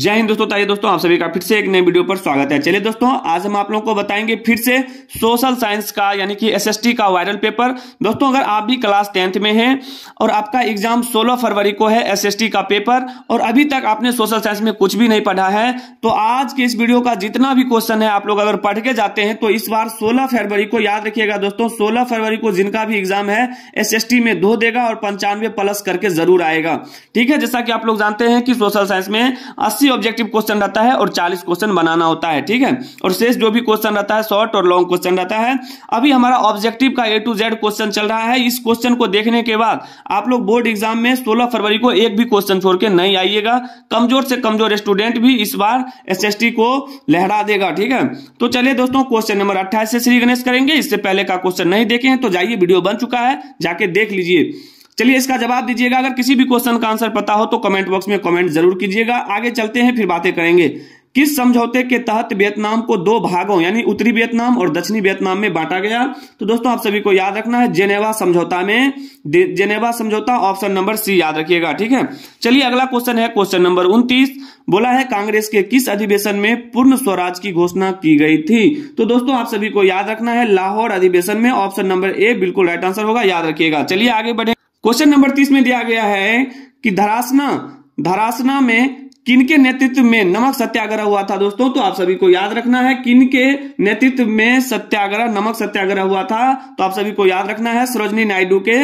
जय हिंद दोस्तों, ताज़ा दोस्तों आप सभी का फिर से एक नए वीडियो पर स्वागत है। चलिए दोस्तों, आज हम आप लोगों को बताएंगे फिर से सोशल साइंस का यानी कि एसएसटी का वायरल पेपर। दोस्तों अगर आप भी क्लास 10th में हैं और आपका एग्जाम 16 फरवरी को है एसएसटी का पेपर और अभी तक आपने सोशल साइंस में कुछ भी नहीं पढ़ा है, तो आज के इस वीडियो का जितना भी क्वेश्चन है आप लोग अगर पढ़ के जाते हैं तो इस बार 16 फरवरी को याद रखिएगा दोस्तों। 16 फरवरी को जिनका भी एग्जाम है एसएसटी में धो देगा और 95+ करके जरूर आएगा, ठीक है। जैसा कि आप लोग जानते हैं कि सोशल साइंस में 80 ऑब्जेक्टिव क्वेश्चन रहता है और 40 क्वेश्चन बनाना होता है, ठीक है। और शेष जो भी क्वेश्चन रहता है शॉर्ट और लॉन्ग क्वेश्चन रहता है। अभी हमारा ऑब्जेक्टिव का A to Z क्वेश्चन चल रहा है। इस क्वेश्चन को देखने के बाद आप लोग बोर्ड एग्जाम में 16 फरवरी को एक भी क्वेश्चन छोड़ के नहीं आइएगा। कमजोर से कमजोर स्टूडेंट भी इस बार एसएसटी को लहरा देगा, ठीक है। तो चलिए दोस्तों, क्वेश्चन नंबर 28 से श्री गणेश करेंगे। इससे पहले का क्वेश्चन नहीं देखे हैं तो जाइए, वीडियो बन चुका है, जाके देख लीजिए। चलिए इसका जवाब दीजिएगा। अगर किसी भी क्वेश्चन का आंसर पता हो तो कमेंट बॉक्स में कमेंट जरूर कीजिएगा। आगे चलते हैं, फिर बातें करेंगे। किस समझौते के तहत वियतनाम को दो भागों यानी उत्तरी वियतनाम और दक्षिणी वियतनाम में बांटा गया? तो दोस्तों आप सभी को याद रखना है जेनेवा समझौता में, जेनेवा समझौता ऑप्शन नंबर C याद रखिएगा, ठीक है। चलिए अगला क्वेश्चन है क्वेश्चन नंबर 29। बोला है कांग्रेस के किस अधिवेशन में पूर्ण स्वराज की घोषणा की गई थी? तो दोस्तों आप सभी को याद रखना है लाहौर अधिवेशन में, ऑप्शन नंबर A बिल्कुल राइट आंसर होगा, याद रखिएगा। चलिए आगे बढ़े। क्वेश्चन नंबर 30 में दिया गया है कि धरासना में किनके नेतृत्व में नमक सत्याग्रह हुआ था? दोस्तों तो आप सभी को याद रखना है किनके नेतृत्व में नमक सत्याग्रह हुआ था, तो आप सभी को याद रखना है सरोजनी नायडू के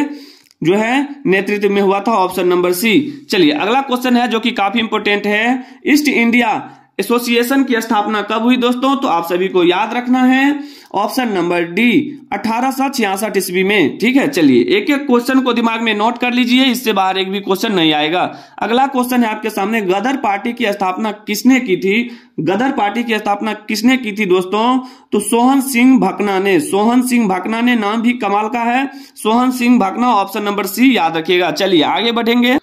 जो है नेतृत्व में हुआ था, ऑप्शन नंबर C। चलिए अगला क्वेश्चन है जो कि काफी इंपोर्टेंट है। ईस्ट इंडिया एसोसिएशन की स्थापना कब हुई? दोस्तों तो आप सभी को याद रखना है ऑप्शन नंबर D 1866 ईस्वी में, ठीक है। चलिए एक एक क्वेश्चन को दिमाग में नोट कर लीजिए, इससे बाहर एक भी क्वेश्चन नहीं आएगा। अगला क्वेश्चन है आपके सामने, गदर पार्टी की स्थापना किसने की थी? गदर पार्टी की स्थापना किसने की थी दोस्तों? तो सोहन सिंह भकना ने। सोहन सिंह भकना ने, नाम भी कमाल का है, Sohan Singh Bhakna, option number C याद रखिएगा। चलिए आगे बढ़ेंगे।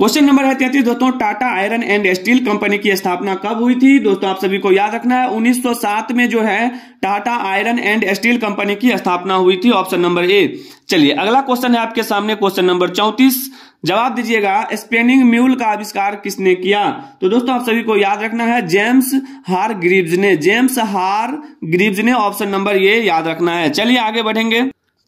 क्वेश्चन नंबर है 33 दोस्तों, Tata iron and steel company की स्थापना कब हुई थी? दोस्तों आप सभी को याद रखना है 1907 में जो है Tata iron and steel company की स्थापना हुई थी, ऑप्शन नंबर A। चलिए अगला क्वेश्चन है आपके सामने क्वेश्चन नंबर 34। जवाब दीजिएगा, स्पिनिंग म्यूल का आविष्कार किसने किया? तो दोस्तों आप सभी को याद रखना है जेम्स हारग्रीव्स ने, जेम्स हारग्रीव्स ने, ऑप्शन नंबर A याद रखना है। चलिए आगे बढ़ेंगे।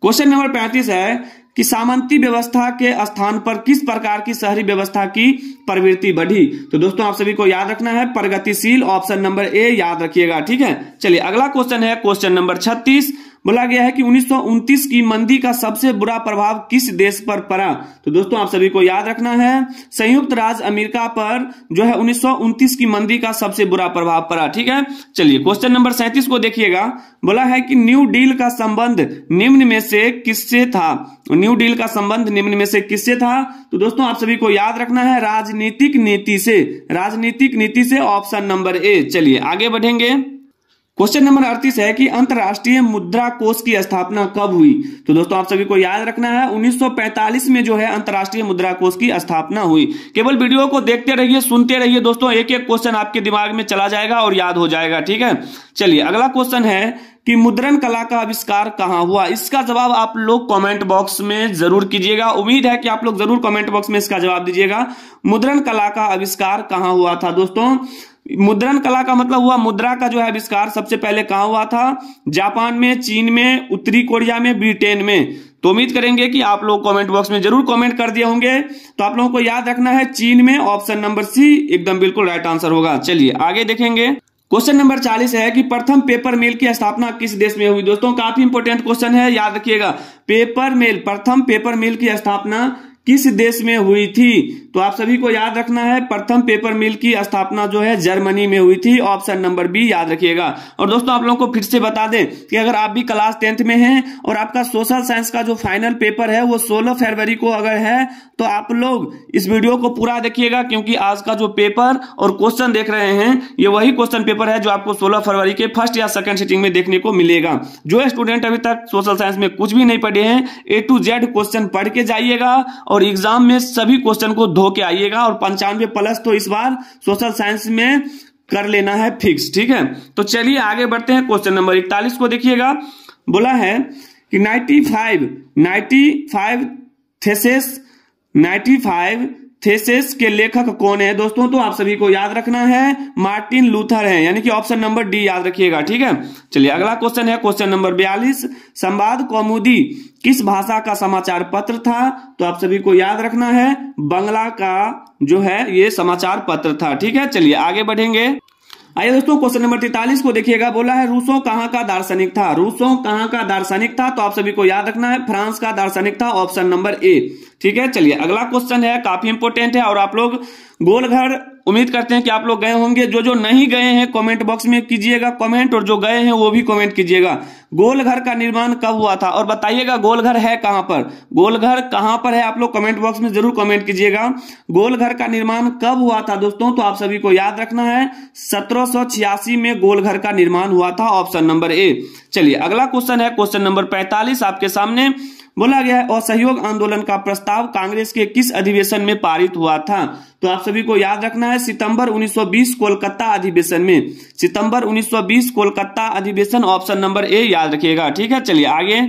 क्वेश्चन नंबर 35 है कि सामंती व्यवस्था के स्थान पर किस प्रकार की शहरी व्यवस्था की प्रवृत्ति बढ़ी? तो दोस्तों आप सभी को याद रखना है प्रगतिशील, ऑप्शन नंबर A याद रखिएगा, ठीक है। चलिए अगला क्वेश्चन है क्वेश्चन नंबर 36। बोला गया है कि 1929 की मंदी का सबसे बुरा प्रभाव किस देश पर पड़ा? तो दोस्तों आप सभी को याद रखना है संयुक्त राज्य अमेरिका पर जो है 1929 की मंदी का सबसे बुरा प्रभाव पड़ा, ठीक है। चलिए क्वेश्चन नंबर 37 को देखिएगा। बोला है कि न्यू डील का संबंध निम्न में से किससे था? न्यू डील का संबंध निम्न में से किससे था? तो दोस्तों आप सभी को याद रखना है राजनीतिक नीति से, राजनीतिक नीति से, ऑप्शन नंबर A। चलिए आगे बढ़ेंगे। क्वेश्चन नंबर 38 है कि अंतर्राष्ट्रीय मुद्रा कोष की स्थापना कब हुई? तो दोस्तों आप सभी को याद रखना है 1945 में जो है अंतर्राष्ट्रीय मुद्रा कोष की स्थापना हुई। केवल वीडियो को देखते रहिए, सुनते रहिए दोस्तों, एक एक क्वेश्चन आपके दिमाग में चला जाएगा और याद हो जाएगा, ठीक है। चलिए अगला क्वेश्चन है कि मुद्रण कला का आविष्कार कहाँ हुआ? इसका जवाब आप लोग कमेंट बॉक्स में जरूर कीजिएगा। उम्मीद है कि आप लोग जरूर कमेंट बॉक्स में इसका जवाब दीजिएगा। मुद्रण कला का आविष्कार कहाँ हुआ था? दोस्तों मुद्रण कला का मतलब हुआ मुद्रा का जो है आविष्कार सबसे पहले कहाँ हुआ था? जापान में, चीन में, उत्तरी कोरिया में, ब्रिटेन में। तो उम्मीद करेंगे कि आप लोग कमेंट बॉक्स में जरूर कमेंट कर दिए होंगे। तो आप लोगों को याद रखना है चीन में, ऑप्शन नंबर C एकदम बिल्कुल राइट आंसर होगा। चलिए आगे देखेंगे। क्वेश्चन नंबर 40 है कि प्रथम पेपर मिल की स्थापना किस देश में हुई? दोस्तों काफी इंपोर्टेंट क्वेश्चन है, याद रखिएगा। पेपर मिल, प्रथम पेपर मिल की स्थापना किस देश में हुई थी? तो आप सभी को याद रखना है प्रथम पेपर मिल की स्थापना जो है जर्मनी में हुई थी, ऑप्शन नंबर B याद रखिएगा। और दोस्तों आप लोगों को फिर से बता दें कि अगर आप भी क्लास 10th में हैं और आपका सोशल साइंस का जो फाइनल पेपर है वो 16 फरवरी को अगर है तो आप लोग इस वीडियो को पूरा देखिएगा, क्योंकि आज का जो पेपर और क्वेश्चन देख रहे हैं ये वही क्वेश्चन पेपर है जो आपको 16 फरवरी के फर्स्ट या सेकंड सेटिंग में देखने को मिलेगा। जो स्टूडेंट अभी तक सोशल साइंस में कुछ भी नहीं पढ़े हैं A to Z क्वेश्चन पढ़ के जाइएगा और एग्जाम में सभी क्वेश्चन को धो के आइएगा और 95+ तो इस बार सोशल साइंस में कर लेना है फिक्स, ठीक है। तो चलिए आगे बढ़ते हैं। क्वेश्चन नंबर 41 को देखिएगा। बोला है कि 95 थीसिस थीसिस के लेखक कौन है दोस्तों, तो आप सभी को याद रखना है मार्टिन लूथर है, यानी कि ऑप्शन नंबर डी याद रखिएगा। ठीक है, चलिए अगला क्वेश्चन है क्वेश्चन नंबर 42, संवाद कौमुदी किस भाषा का समाचार पत्र था, तो आप सभी को याद रखना है बांग्ला का जो है ये समाचार पत्र था। ठीक है, चलिए आगे बढ़ेंगे। आइए दोस्तों क्वेश्चन नंबर 43 को देखिएगा, बोला है रूसो कहाँ का दार्शनिक था, रूसो कहाँ का दार्शनिक था, तो आप सभी को याद रखना है फ्रांस का दार्शनिक था, ऑप्शन नंबर ए। ठीक है, चलिए अगला क्वेश्चन है, काफी इंपोर्टेंट है और आप लोग गोल घर उम्मीद करते हैं कि आप लोग गए होंगे, जो जो नहीं गए हैं कमेंट बॉक्स में कीजिएगा कमेंट, और जो गए हैं वो भी कमेंट कीजिएगा। गोल घर का निर्माण कब हुआ था और बताइएगा गोल घर है कहां पर, गोल घर कहां पर है आप लोग कमेंट बॉक्स में जरूर कमेंट कीजिएगा। गोल घर का निर्माण कब हुआ था दोस्तों, तो आप सभी को याद रखना है 1786 में गोल घर का निर्माण हुआ था, ऑप्शन नंबर ए। चलिए अगला क्वेश्चन है क्वेश्चन नंबर 45 आपके सामने, बोला गया है असहयोग आंदोलन का प्रस्ताव कांग्रेस के किस अधिवेशन में पारित हुआ था, तो आप सभी को याद रखना है सितंबर 1920 कोलकाता अधिवेशन में, सितंबर 1920 कोलकाता अधिवेशन, ऑप्शन नंबर ए याद रखिएगा। ठीक है, चलिए आगे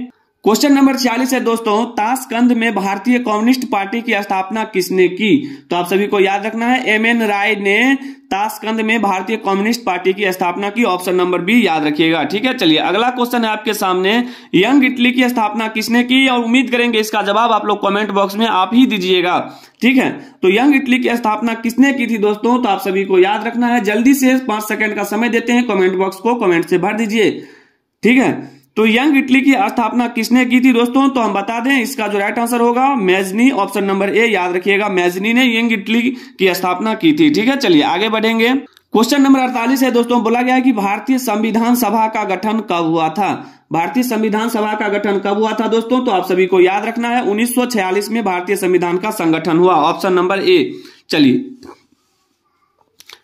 क्वेश्चन नंबर 46 है दोस्तों, ताशकंद में भारतीय कम्युनिस्ट पार्टी की स्थापना किसने की, तो आप सभी को याद रखना है एमएन राय ने ताशकंद में भारतीय कम्युनिस्ट पार्टी की स्थापना की, ऑप्शन नंबर बी याद रखिएगा। ठीक है, चलिए अगला क्वेश्चन है आपके सामने, यंग इटली की स्थापना किसने की, और उम्मीद करेंगे इसका जवाब आप लोग कमेंट बॉक्स में आप ही दीजिएगा। ठीक है, तो यंग इटली की स्थापना किसने की थी दोस्तों, तो आप सभी को याद रखना है, जल्दी से 5 सेकंड का समय देते हैं, कमेंट बॉक्स को कमेंट से भर दीजिए। ठीक है, तो यंग इटली की स्थापना किसने की थी दोस्तों, तो हम बता दें इसका जो राइट आंसर होगा मेजनी, ऑप्शन नंबर ए याद रखिएगा, मेजनी ने यंग इटली की स्थापना की थी। ठीक है, चलिए आगे बढ़ेंगे। क्वेश्चन नंबर 48 है दोस्तों, बोला गया है कि भारतीय संविधान सभा का गठन कब हुआ था, भारतीय संविधान सभा का गठन कब हुआ था दोस्तों, तो आप सभी को याद रखना है 1946 में भारतीय संविधान का संगठन हुआ, ऑप्शन नंबर ए। चलिए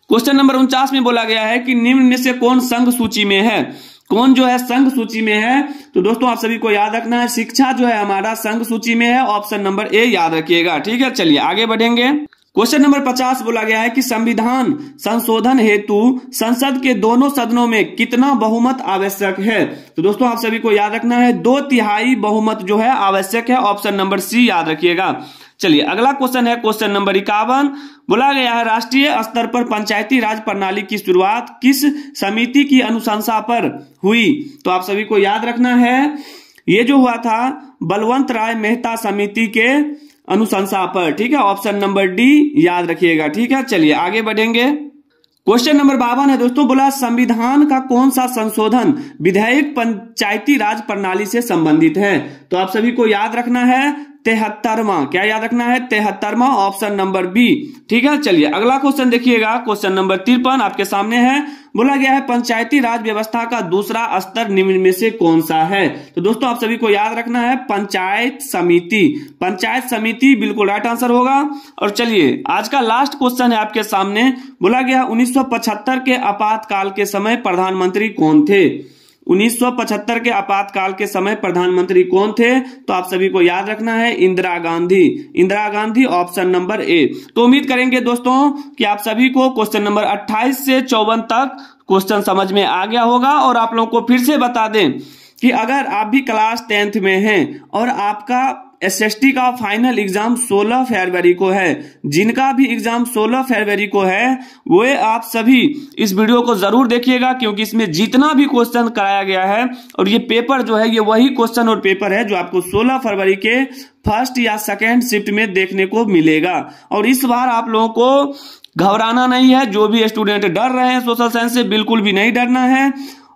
क्वेश्चन नंबर 49 में बोला गया है कि निम्न में से कौन संघ सूची में है, कौन जो है संघ सूची में है, तो दोस्तों आप सभी को याद रखना है शिक्षा जो है हमारा संघ सूची में है, ऑप्शन नंबर ए याद रखिएगा। ठीक है, चलिए आगे बढ़ेंगे। क्वेश्चन नंबर 50 बोला गया है कि संविधान संशोधन हेतु संसद के दोनों सदनों में कितना बहुमत आवश्यक है, तो दोस्तों आप सभी को याद रखना है 2/3 बहुमत जो है आवश्यक है, ऑप्शन नंबर सी याद रखिएगा। चलिए अगला क्वेश्चन है क्वेश्चन नंबर 51, बोला गया है राष्ट्रीय स्तर पर पंचायती राज प्रणाली की शुरुआत किस समिति की अनुशंसा पर हुई, तो आप सभी को याद रखना है ये जो हुआ था बलवंत राय मेहता समिति के अनुशंसा पर। ठीक है, ऑप्शन नंबर डी याद रखिएगा। ठीक है, चलिए आगे बढ़ेंगे। क्वेश्चन नंबर 52 है दोस्तों, बोला संविधान का कौन सा संशोधन विधेयक पंचायती राज प्रणाली से संबंधित है, तो आप सभी को याद रखना है 73वां, क्या याद रखना है 73वां, ऑप्शन नंबर बी। ठीक है, चलिए अगला क्वेश्चन देखिएगा, क्वेश्चन नंबर 53 आपके सामने है, बोला गया है पंचायती राज व्यवस्था का दूसरा स्तर निम्न में से कौन सा है, तो दोस्तों आप सभी को याद रखना है पंचायत समिति, पंचायत समिति बिल्कुल राइट आंसर होगा। और चलिए आज का लास्ट क्वेश्चन है आपके सामने, बोला गया 1975 के आपातकाल के समय प्रधानमंत्री कौन थे, 1975 के आपातकाल के समय प्रधानमंत्री कौन थे, तो आप सभी को याद रखना है Indira Gandhi, Indira Gandhi, option number A. तो उम्मीद करेंगे दोस्तों कि आप सभी को क्वेश्चन नंबर 28 से 54 तक क्वेश्चन समझ में आ गया होगा। और आप लोगों को फिर से बता दें कि अगर आप भी क्लास 10th में हैं और आपका SST का फाइनल एग्जाम 16 फरवरी को है, जिनका भी एग्जाम 16 फरवरी को है वो आप सभी इस वीडियो को जरूर देखिएगा, क्योंकि इसमें जितना भी क्वेश्चन कराया गया है और ये पेपर जो है ये वही क्वेश्चन और पेपर है जो आपको 16 फरवरी के फर्स्ट या सेकंड शिफ्ट में देखने को मिलेगा। और इस बार आप लोगों को घबराना नहीं है, जो भी स्टूडेंट डर रहे हैं सोशल साइंस से बिल्कुल भी नहीं डरना है।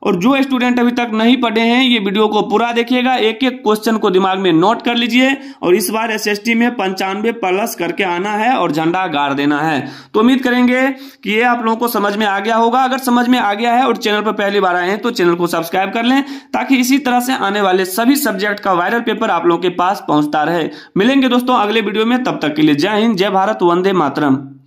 और जो स्टूडेंट अभी तक नहीं पढ़े हैं ये वीडियो को पूरा देखिएगा, एक एक क्वेश्चन को दिमाग में नोट कर लीजिए। और इस बार SST में 95+ करके आना है और झंडा गाड़ देना है। तो उम्मीद करेंगे कि ये आप लोगों को समझ में आ गया होगा। अगर समझ में आ गया है और चैनल पर पहली बार आए हैं तो चैनल को सब्सक्राइब कर लें, ताकि इसी तरह से आने वाले सभी सब्जेक्ट का वायरल पेपर आप लोगों के पास पहुंचता रहे। मिलेंगे दोस्तों अगले वीडियो में, तब तक के लिए जय हिंद, जय भारत, वंदे मातरम।